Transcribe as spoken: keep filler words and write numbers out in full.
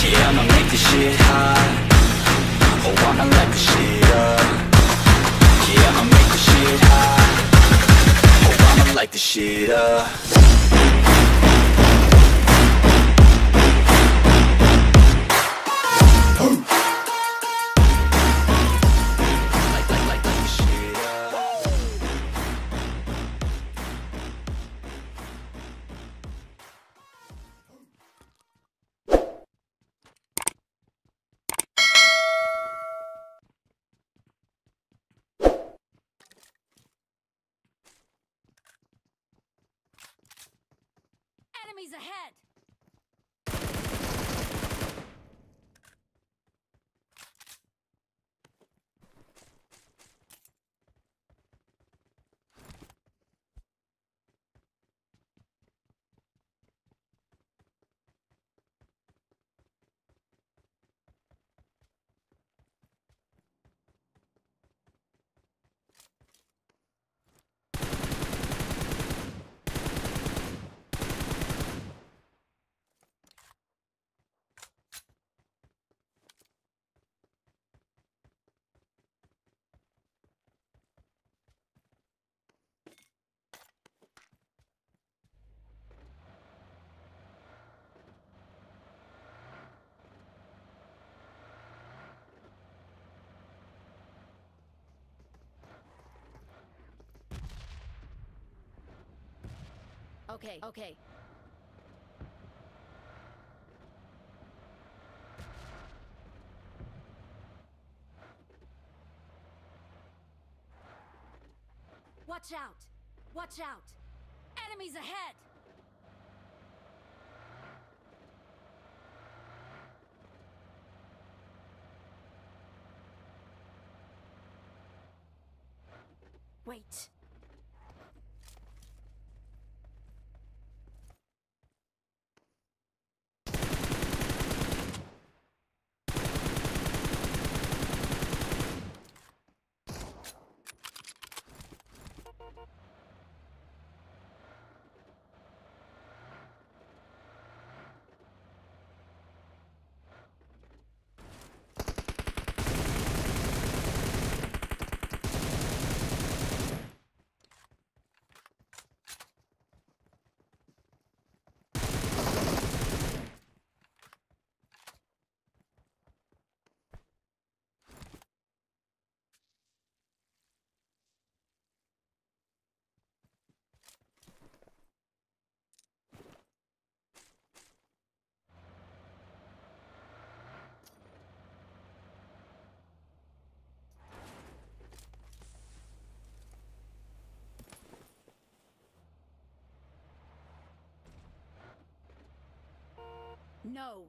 Yeah, I'ma make this shit hot. Oh, I'ma light this shit up. Yeah, I'ma make this shit hot. Oh, I'ma light this shit up. Enemies ahead! Okay, okay. Watch out! Watch out! Enemies ahead! Wait. No.